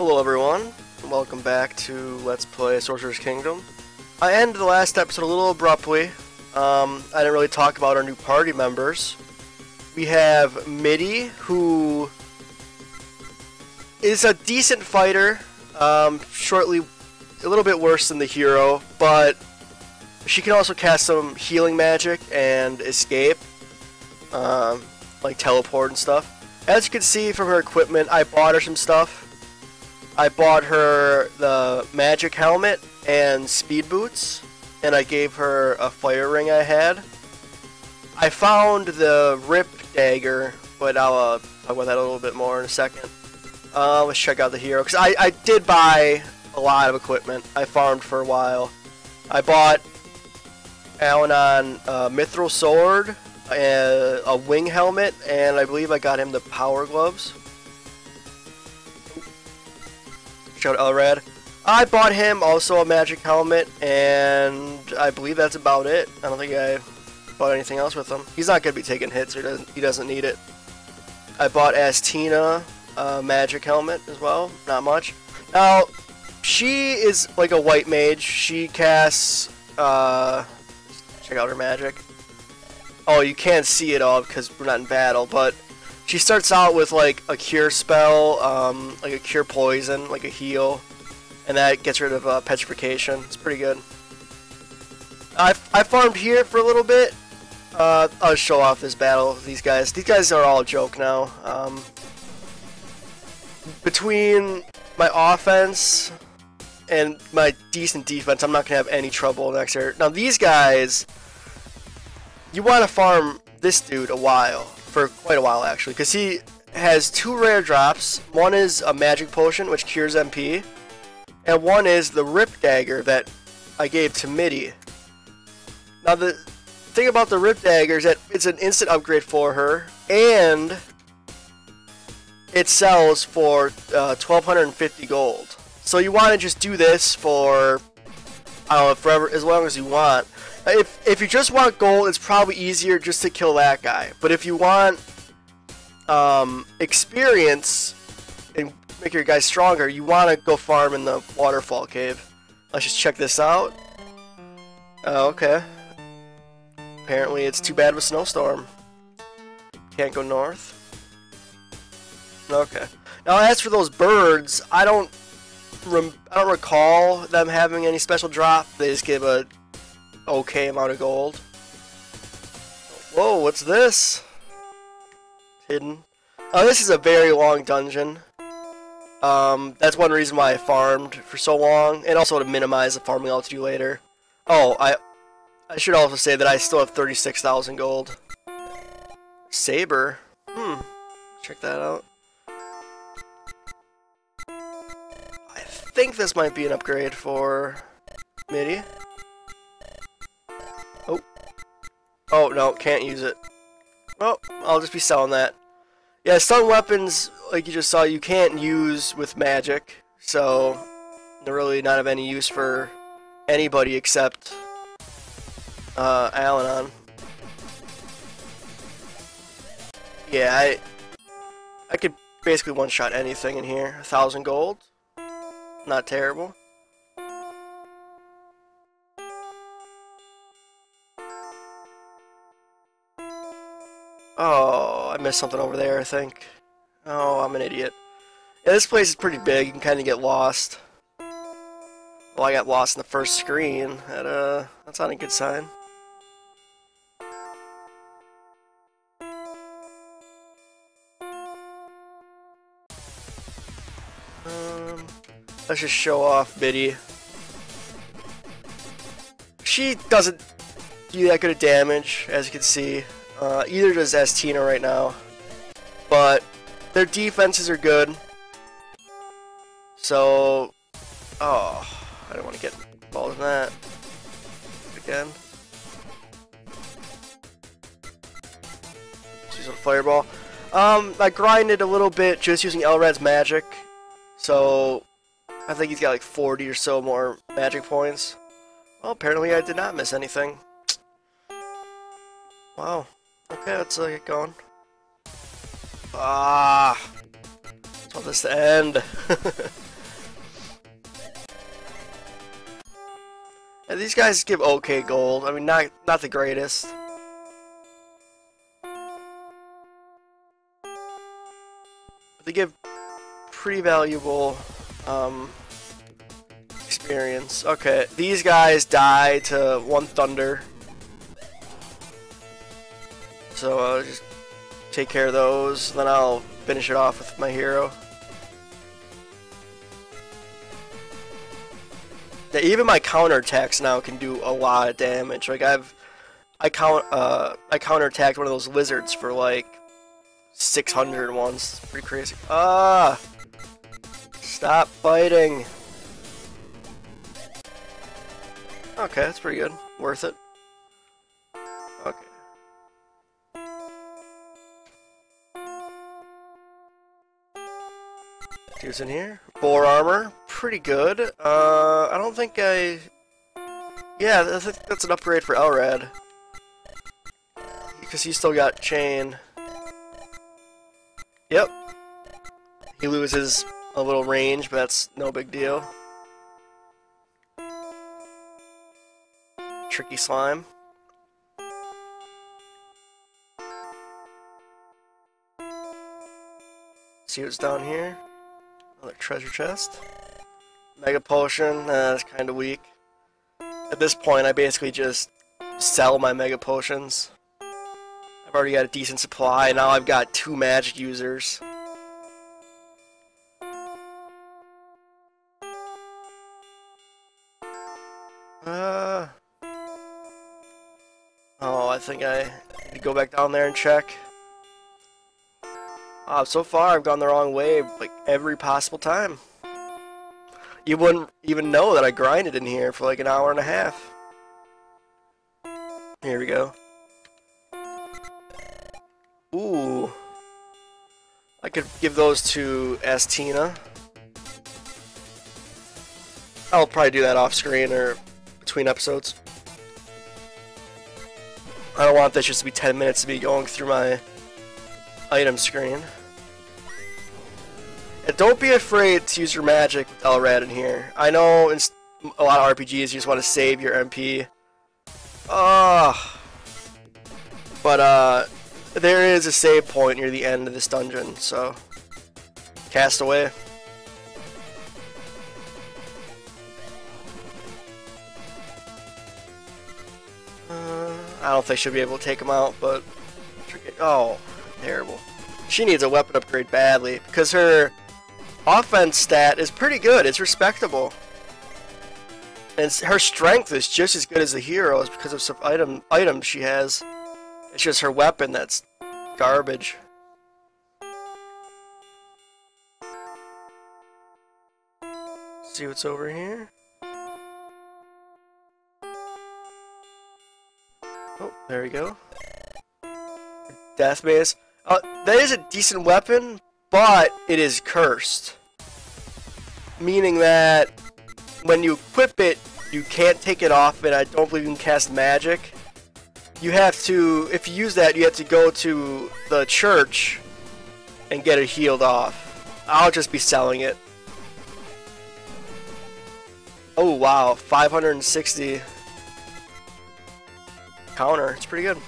Hello everyone, welcome back to Let's Play Sorcerer's Kingdom. I ended the last episode a little abruptly. I didn't really talk about our new party members. We have Midi, who is a decent fighter, a little bit worse than the hero, but she can also cast some healing magic and escape, like teleport and stuff. As you can see from her equipment, I bought her some stuff. I bought her the magic helmet and speed boots, and I gave her a fire ring I had. I found the Rip Dagger, but I'll talk about that a little bit more in a second. Let's check out the hero, because I did buy a lot of equipment. I farmed for a while. I bought Allanon Mithril Sword, a wing helmet, and I believe I got him the power gloves. Shout out Elrad. I bought him also a magic helmet, and I believe that's about it. I don't think I bought anything else with him. He's not going to be taking hits, or he doesn't need it. I bought Astina a magic helmet as well. Not much. Now, she is like a white mage. She casts... check out her magic. Oh, you can't see it all because we're not in battle, but... she starts out with like a cure spell, like a cure poison, like a heal, and that gets rid of petrification. It's pretty good. I farmed here for a little bit. I'll show off this battle. These guys are all a joke now. Between my offense and my decent defense, I'm not gonna have any trouble next year. Now these guys, you want to farm this dude a while. For quite a while actually, because he has two rare drops. One is a magic potion which cures MP, and one is the Rip Dagger that I gave to Midi. Now the thing about the Rip Dagger is that it's an instant upgrade for her, and it sells for 1250 gold. So you want to just do this for, I don't know, forever, as long as you want. If you just want gold, it's probably easier just to kill that guy. But if you want experience and make your guy stronger, you want to go farm in the waterfall cave. Let's just check this out. Oh, okay. Apparently it's too bad of a snowstorm. Can't go north. Okay. Now as for those birds, I don't recall them having any special drop. They just give a okay amount of gold. Whoa, what's this? Hidden. Oh, this is a very long dungeon. That's one reason why I farmed for so long, and also to minimize the farming I'll do later. Oh, I should also say that I still have 36,000 gold. Saber. Hmm. Check that out. I think this might be an upgrade for Midi. Oh, no, can't use it. Well, I'll just be selling that. Yeah, some weapons, like you just saw, you can't use with magic. So, they're really not of any use for anybody except Allanon. Yeah, I could basically one-shot anything in here. 1,000 gold. Not terrible. Oh, I missed something over there, I think. Oh, I'm an idiot. Yeah, this place is pretty big. You can kind of get lost. Well, I got lost in the first screen. That's not a good sign. Let's just show off Midi. She doesn't do that good of damage, as you can see. Either does Astina right now, but their defenses are good. So, oh, I don't want to get involved in that again. Let's use a fireball. I grinded a little bit just using Elrad's magic, so I think he's got like 40 or so more magic points. Well, apparently I did not miss anything. Wow. Okay, let's get going. Ah! I want this to end. these guys give okay gold. I mean, not the greatest. But they give pretty valuable experience. Okay, these guys die to one thunder. So I'll just take care of those, then I'll finish it off with my hero. Yeah, even my counterattacks now can do a lot of damage. Like I counterattacked one of those lizards for like 600 once. Pretty crazy. Ah! Stop fighting. Okay, that's pretty good. Worth it. Okay. Who's in here? Boar armor. Pretty good. I don't think I... Yeah, I think that's an upgrade for Elrad. Because he still got chain. Yep. He loses a little range, but that's no big deal. Tricky slime. See what's down here. Another treasure chest. Mega potion, that's kind of weak. At this point, I basically just sell my mega potions. I've already got a decent supply, and now I've got 2 magic users. Oh, I think I need to go back down there and check. So far, I've gone the wrong way, like, every possible time. You wouldn't even know that I grinded in here for like an hour and a half. Here we go. Ooh. I could give those to Astina. I'll probably do that off screen or between episodes. I don't want this just to be 10 minutes to be going through my item screen. And don't be afraid to use your magic with Elrad in here. I know in a lot of RPGs you just want to save your MP. But there is a save point near the end of this dungeon, so cast away. I don't think she'll be able to take him out, but... Oh, terrible. She needs a weapon upgrade badly, because her... offense stat is pretty good, it's respectable. And her strength is just as good as the hero's because of some items she has. It's just her weapon that's garbage. See what's over here. Oh, there we go. Death base. That is a decent weapon, but it is cursed. Meaning that when you equip it, you can't take it off, and I don't believe you can cast magic. You have to, if you use that, you have to go to the church and get it healed off. I'll just be selling it. Oh wow, 560 counter, it's pretty good.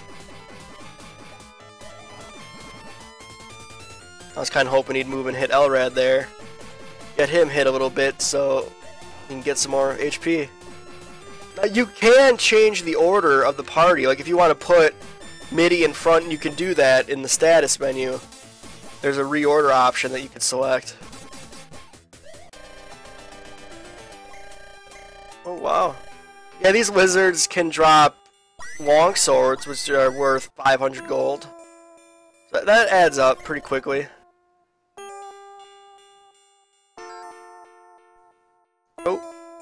I was kind of hoping he'd move and hit Elrad there. Get him hit a little bit so he can get some more HP. Now you can change the order of the party. Like if you want to put Midi in front, you can do that in the status menu. There's a reorder option that you can select. Oh wow. Yeah, these lizards can drop long swords, which are worth 500 gold. So that adds up pretty quickly.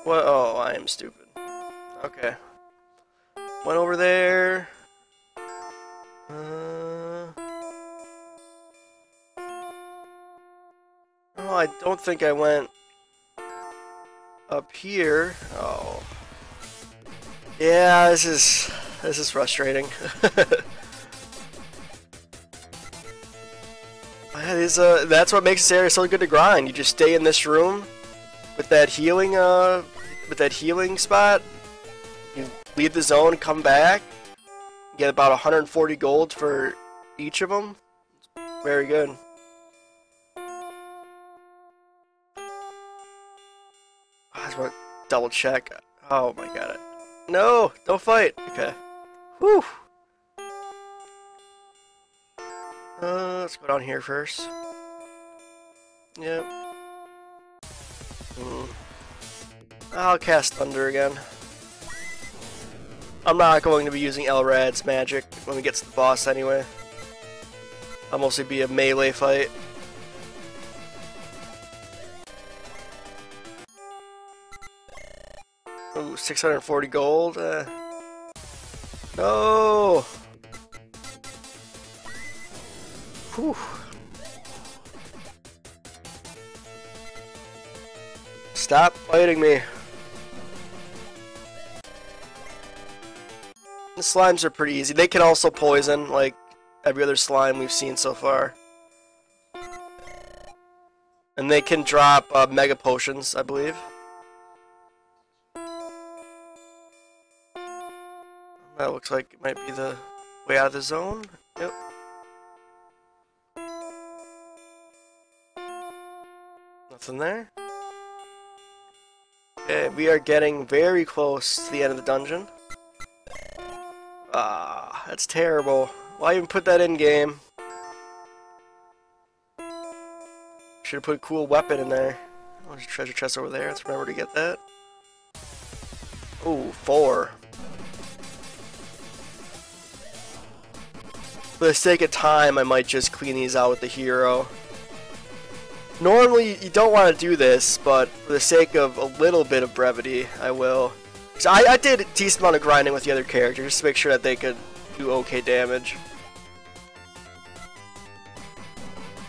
What? Oh, I am stupid. Okay. Went over there. Oh, I don't think I went up here. Oh. Yeah, this is frustrating. That is, that's what makes this area so good to grind. You just stay in this room. With that healing spot, You leave the zone, come back, get about 140 gold for each of them. Very good. I just want to double check. Oh my god. No, don't fight. Okay. Whew. Let's go down here first. Yep. I'll cast Thunder again. I'm not going to be using Elrad's magic when we get to the boss anyway. I'll mostly be a melee fight. Ooh, 640 gold. No! Whew. Stop fighting me. The slimes are pretty easy. They can also poison, like every other slime we've seen so far. And they can drop mega potions, I believe. That looks like it might be the way out of the zone. Yep. Nothing there. Okay, we are getting very close to the end of the dungeon. Ah, that's terrible. Why even put that in, game? Should have put a cool weapon in there. Oh, there's a treasure chest over there. Let's remember to get that. Ooh, 4. For the sake of time, I might just clean these out with the hero. Normally, you don't want to do this, but for the sake of a little bit of brevity, I will. So I did a decent amount of grinding with the other character, just to make sure that they could do okay damage.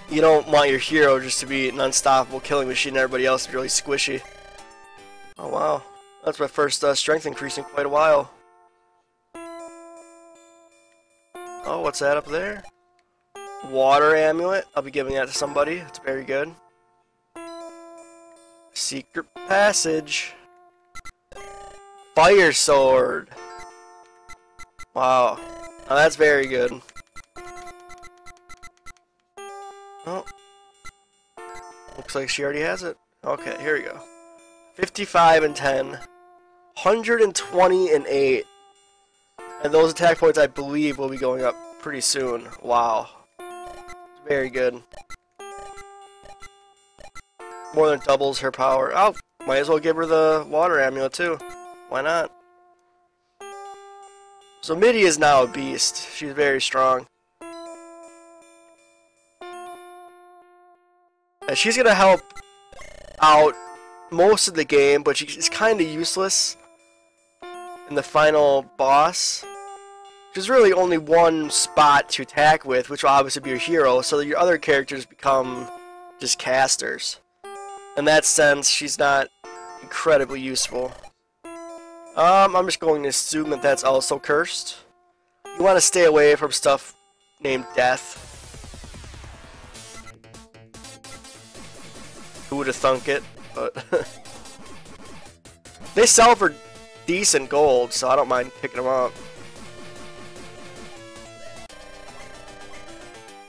You don't want your hero just to be an unstoppable killing machine and everybody else is really squishy. Oh wow, that's my first strength increase in quite a while. Oh, what's that up there? Water amulet. I'll be giving that to somebody. It's very good. Secret passage. Fire sword. Wow. Now that's very good. Oh. Looks like she already has it. Okay, here we go. 55 and 10. 120 and 8. And those attack points, I believe, will be going up pretty soon. Wow. Very good. More than doubles her power. Oh, might as well give her the water amulet too. Why not? So Midi is now a beast. She's very strong. And she's going to help out most of the game, but she's kind of useless in the final boss. There's really only one spot to attack with, which will obviously be your hero, so that your other characters become just casters. In that sense, she's not incredibly useful. I'm just going to assume that that's also cursed. You want to stay away from stuff named Death. Who would have thunk it, but... They sell for decent gold, so I don't mind picking them up.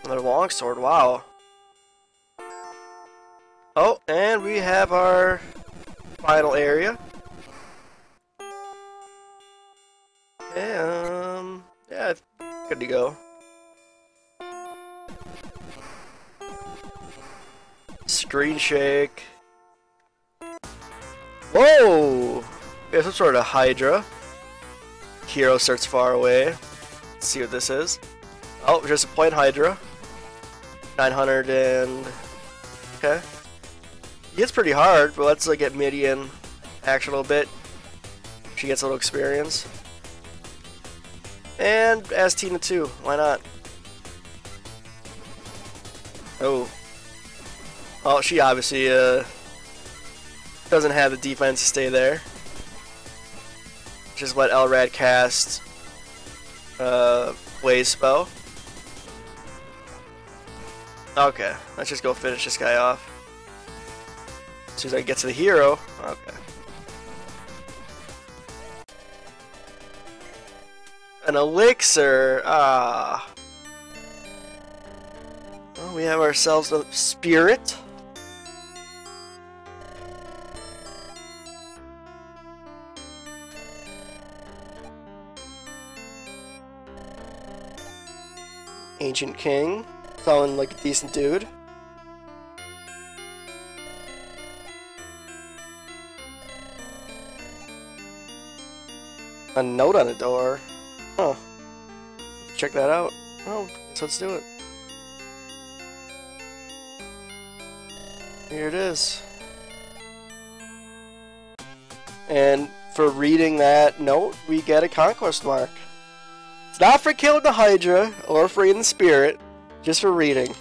Another longsword, wow. Oh, and we have our final area. Okay, yeah, good to go. Screen shake. Whoa! We have some sort of Hydra. Hero starts far away. Let's see what this is. Oh, just a plain Hydra. 900 and... Okay. It's pretty hard, but let's get Midi in action a little bit. She gets a little experience. And Astina too, why not? Oh. Oh, she obviously doesn't have the defense to stay there. Just let Elrad cast Blaze spell. Okay, let's just go finish this guy off. As soon as I get to the hero, okay. an elixir. Ah. Well, we have ourselves a spirit. Ancient King. Sound like a decent dude. A note on a door. Huh. Check that out. Oh, so let's do it. Here it is. And for reading that note, we get a conquest mark. It's not for killing the Hydra, or for eating the spirit, just for reading.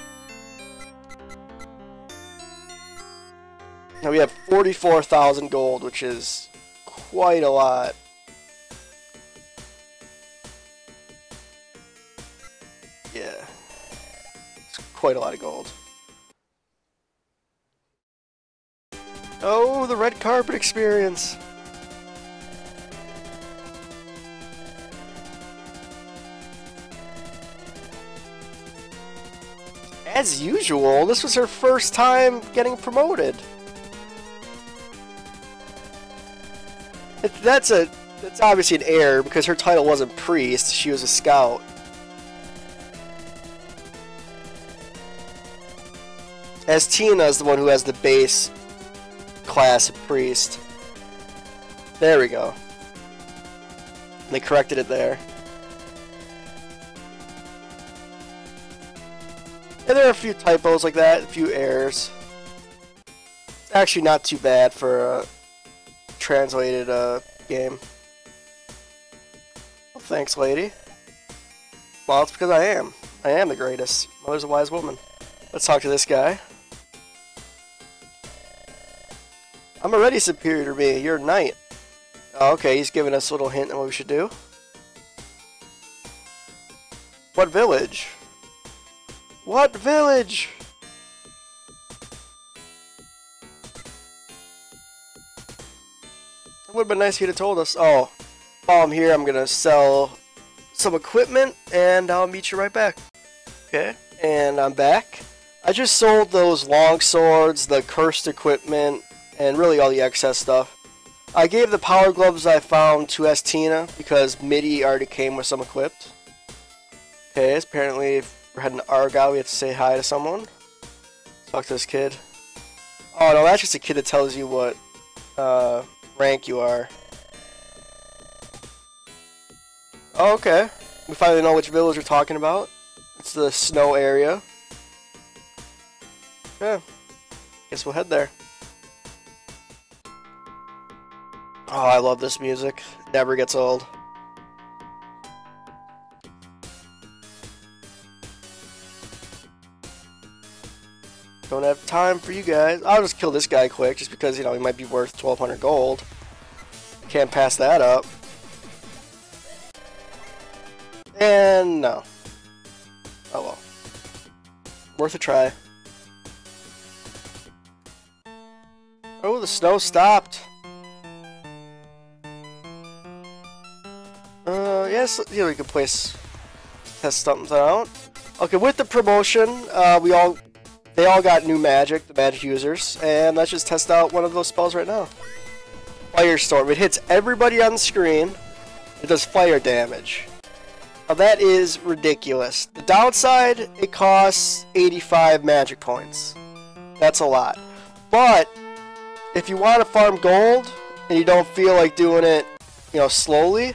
Now we have 44,000 gold, which is quite a lot. Yeah. It's quite a lot of gold. Oh, the red carpet experience! As usual, this was her first time getting promoted. That's obviously an error because her title wasn't priest, she was a scout. Astina is the one who has the base class of priest. There we go. They corrected it there. And there are a few typos like that, a few errors. It's actually not too bad for a translated game. Well, thanks, lady. Well, it's because I am. I am the greatest. Mother's a wise woman. Let's talk to this guy. I'm already superior to me. You're a knight. Oh, okay, he's giving us a little hint on what we should do. What village? What village? It would have been nice if you'd have told us. Oh, while I'm here, I'm going to sell some equipment, and I'll meet you right back. Okay, and I'm back. I just sold those long swords, the cursed equipment, and really all the excess stuff. I gave the power gloves I found to Astina, because Midi already came with some equipped. Okay, apparently... if we're heading to Argyle, we have to say hi to someone. Talk to this kid. Oh, no, that's just a kid that tells you what rank you are. Oh, okay. We finally know which village we're talking about. It's the snow area. Yeah. Guess we'll head there. Oh, I love this music. Never gets old. Don't have time for you guys. I'll just kill this guy quick, just because, you know, he might be worth 1,200 gold. Can't pass that up. And no. Oh well. Worth a try. Oh, the snow stopped. Yes, you know, we can test something out. Okay, with the promotion, They all got new magic, the magic users, and let's just test out one of those spells right now. Firestorm. It hits everybody on the screen. It does fire damage. Now that is ridiculous. The downside, it costs 85 magic points. That's a lot. But if you want to farm gold and you don't feel like doing it, you know, slowly,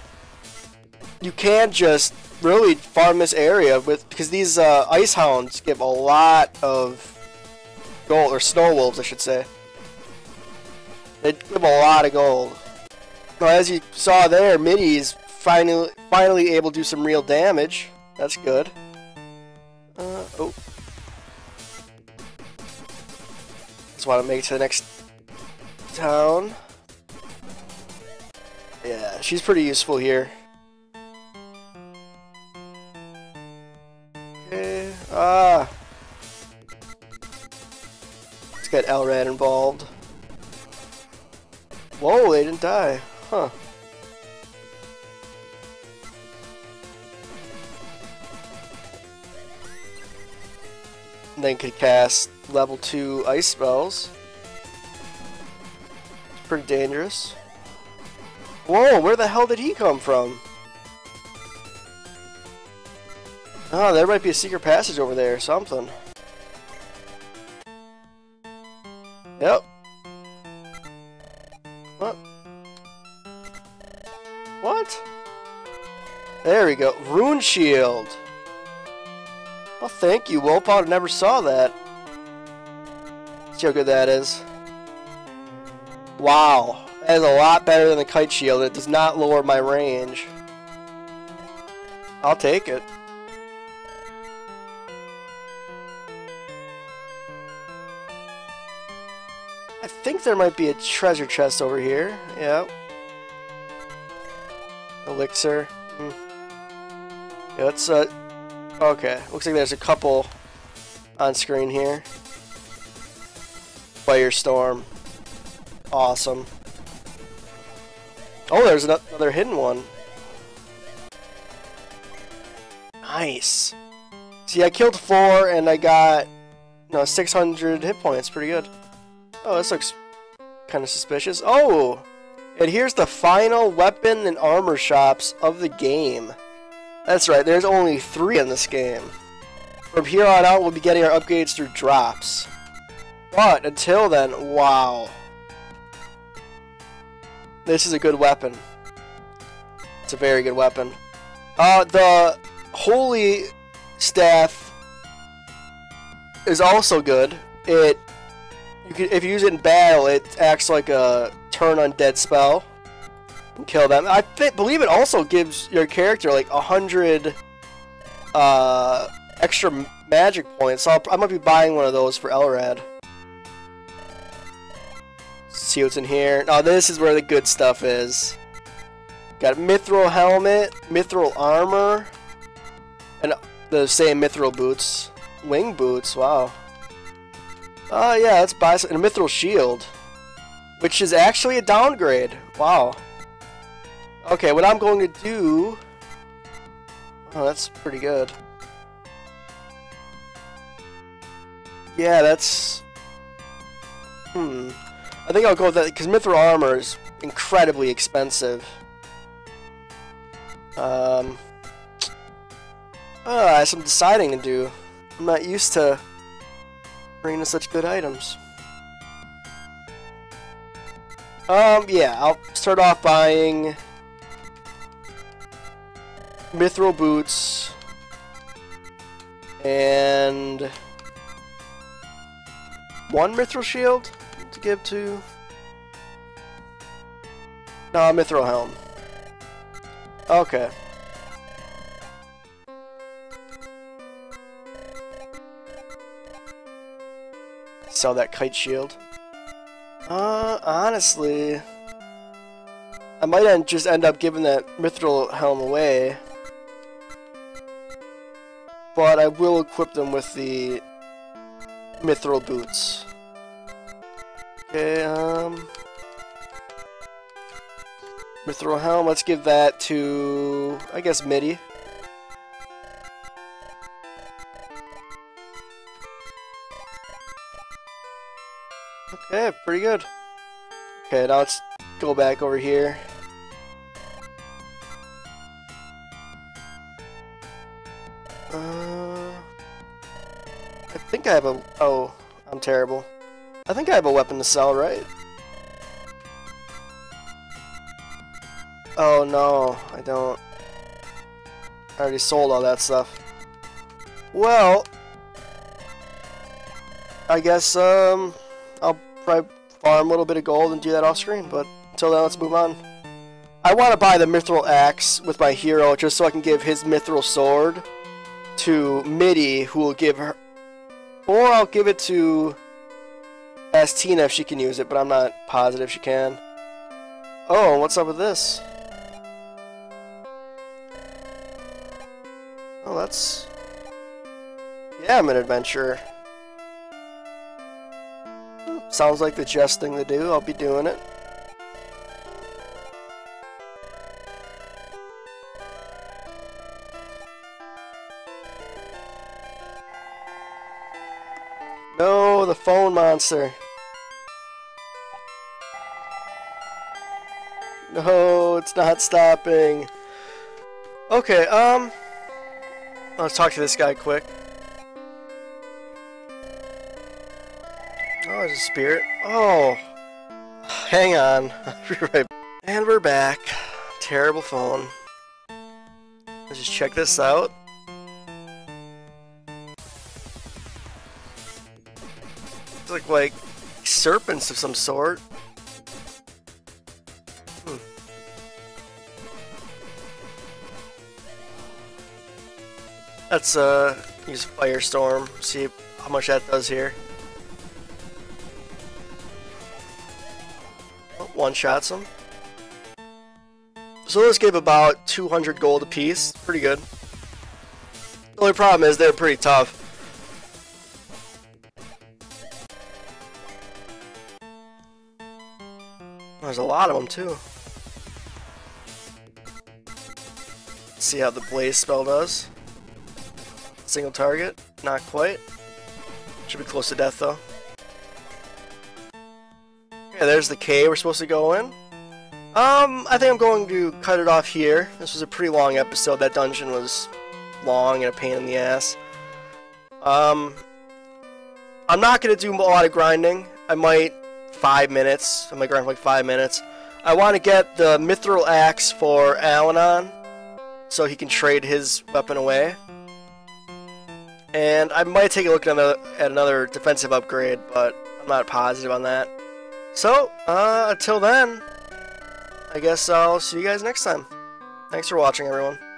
you can just really farm this area with, because these ice hounds give a lot of gold, or snow wolves I should say. They give a lot of gold. Now, as you saw there, Midi's finally able to do some real damage. That's good. Oh, just want to make it to the next town. Yeah, she's pretty useful here. Ah! Let's get Elrad involved. Whoa, they didn't die. Huh. and then could cast level 2 ice spells. It's pretty dangerous. Whoa, where the hell did he come from? Oh, there might be a secret passage over there or something. Yep. What? What? There we go. Rune shield! Well, thank you, Wolf. I never saw that. See how good that is. Wow. That is a lot better than the kite shield. It does not lower my range. I'll take it. I think there might be a treasure chest over here. Yep. Elixir. Yeah, let's, okay. Looks like there's a couple on screen here. Firestorm. Awesome. Oh, there's another hidden one. Nice. See, I killed 4 and I got, no, 600 hit points. Pretty good. Oh, this looks kind of suspicious. Oh! And here's the final weapon and armor shops of the game. That's right, there's only 3 in this game. From here on out, we'll be getting our upgrades through drops. But until then, wow. This is a good weapon. It's a very good weapon. The holy staff is also good. If you use it in battle, it acts like a turn undead spell. Kill them. I believe it also gives your character like 100 extra magic points. So I might be buying one of those for Elrad. Let's see what's in here. Now this is where the good stuff is. Got Mithril helmet, Mithril armor, and the same Mithril boots, wing boots. Wow. Yeah, let's buy some, and a Mithril shield, which is actually a downgrade. Wow. Okay, what I'm going to do... Oh, that's pretty good. Yeah, that's... I think I'll go with that, because Mithril armor is incredibly expensive. I have some deciding to do. I'm not used to bringing in such good items. Yeah, I'll start off buying... Mithril boots and 1 Mithril shield to give to Mithril helm. Okay. Sell that kite shield. Honestly, I might just end up giving that Mithril helm away. But I will equip them with the Mithril boots. Okay, Mithril helm, let's give that to, I guess, Midi. Okay, pretty good. Okay, now let's go back over here. I think I have a... Oh, I'm terrible. I think I have a weapon to sell, right? Oh, no, I don't. I already sold all that stuff. Well, I guess, I'll probably farm a little bit of gold and do that off screen, but until then, let's move on. I want to buy the Mithril Axe with my hero just so I can give his Mithril Sword to Midi, who will give her... Or I'll give it to Astina if she can use it, but I'm not positive she can. Oh, what's up with this? Oh, that's... Yeah, I'm an adventurer. Sounds like the just thing to do. I'll be doing it. the phone monster. No, it's not stopping. Okay, let's talk to this guy quick. Oh, it's a spirit. Oh, hang on. I'll be right back. And we're back. Terrible phone. Let's just check this out. It's like serpents of some sort. Let's use Firestorm, see how much that does here. Oh, one-shots him. So those gave about 200 gold apiece. Pretty good. The only problem is they're pretty tough. There's a lot of them, too. Let's see how the Blaze spell does. Single target, not quite. Should be close to death though. Okay, there's the cave we're supposed to go in. I think I'm going to cut it off here. This was a pretty long episode. That dungeon was long and a pain in the ass. I'm not going to do a lot of grinding. I might 5 minutes. I might grind for like 5 minutes. I want to get the Mithril Axe for Allanon, so he can trade his weapon away. And I might take a look at another defensive upgrade, but I'm not positive on that. So, until then, I guess I'll see you guys next time. Thanks for watching, everyone.